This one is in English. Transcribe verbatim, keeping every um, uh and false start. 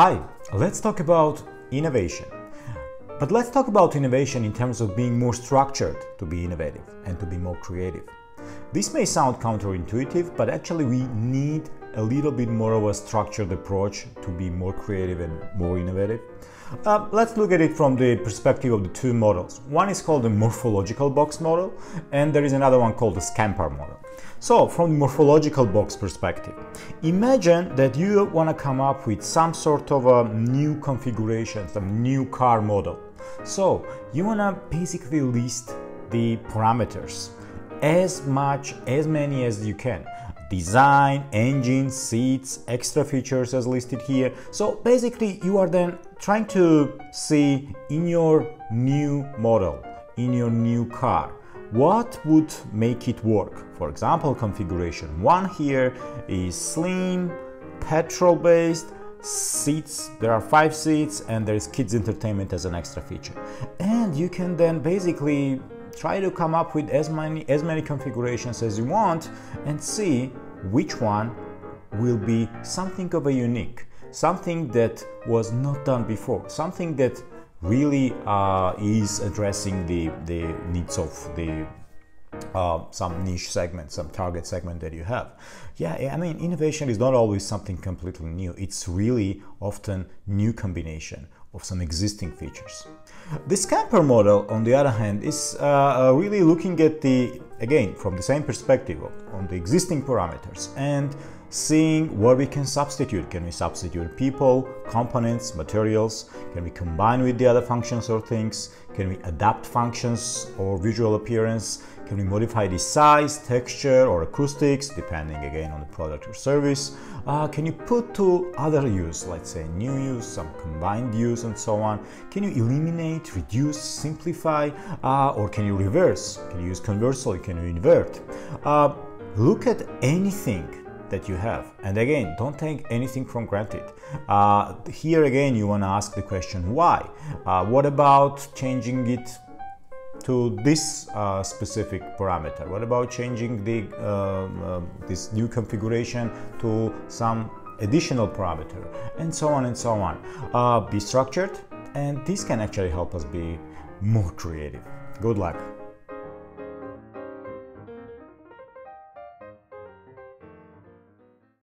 Hi, let's talk about innovation. But let's talk about innovation in terms of being more structured to be innovative and to be more creative. This may sound counterintuitive, but actually we need a little bit more of a structured approach to be more creative and more innovative. Uh, let's look at it from the perspective of the two models. One is called the morphological box model, and there is another one called the SCAMPER model. So, from the morphological box perspective, imagine that you want to come up with some sort of a new configuration, some new car model. So, you want to basically list the parameters, as much, as many as you can. Design, engine, seats, extra features as listed here. So basically you are then trying to see in your new model, in your new car, what would make it work. For example, configuration one here is slim, petrol-based, seats, there are five seats, and there is kids entertainment as an extra feature. And you can then basically try to come up with as many as many configurations as you want and see which one will be something of a unique, something that was not done before, something that really uh, is addressing the, the needs of the uh, some niche segment, some target segment that you have. Yeah, I mean, innovation is not always something completely new. It's really often new combination of some existing features. The SCAMPER model, on the other hand, is uh, really looking at the, again, from the same perspective, on the existing parameters and seeing what we can substitute. Can we substitute people, components, materials? Can we combine with the other functions or things? Can we adapt functions or visual appearance? Can we modify the size, texture, or acoustics, depending again on the product or service? Uh, can you put to other use, let's say new use, some combined use, and so on? Can you eliminate, reduce, simplify, uh, or can you reverse? Can you use conversely? Can you invert? Uh, look at anything that you have, and again, don't take anything for granted. Uh, here again you want to ask the question why. Uh, what about changing it to this uh, specific parameter? What about changing the uh, uh, this new configuration to some additional parameter, and so on and so on. Uh, be structured, and this can actually help us be more creative. Good luck.